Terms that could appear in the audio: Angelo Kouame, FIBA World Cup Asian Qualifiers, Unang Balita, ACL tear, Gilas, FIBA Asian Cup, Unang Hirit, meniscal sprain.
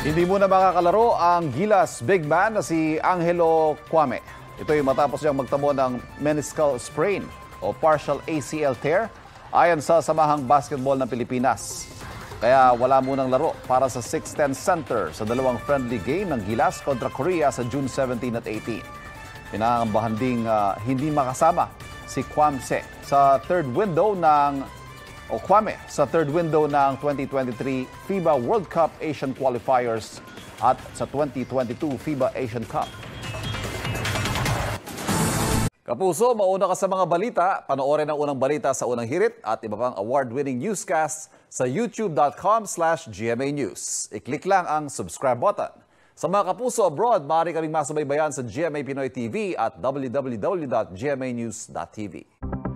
Hindi muna makakalaro ang Gilas big man na si Angelo Kouame. Ito'y matapos niyang magtamo ng meniscal sprain o partial ACL tear ayon sa Samahang Basketball ng Pilipinas. Kaya wala munang laro para sa 6-10 Center sa dalawang friendly game ng Gilas kontra Korea sa June 17 at 18. Pinangambahan ding hindi makasama si Kouame sa third window ng 2023 FIBA World Cup Asian Qualifiers at sa 2022 FIBA Asian Cup. Kapuso, mauna ka sa mga balita. Panoorin ang Unang Balita sa Unang Hirit at iba pang award-winning newscasts sa youtube.com/GMA News. I-click lang ang subscribe button. Sa mga kapuso abroad, maaari kaming masubaybayan sa GMA Pinoy TV at www.gmanews.tv.